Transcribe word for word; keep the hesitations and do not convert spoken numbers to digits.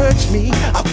hurt me. I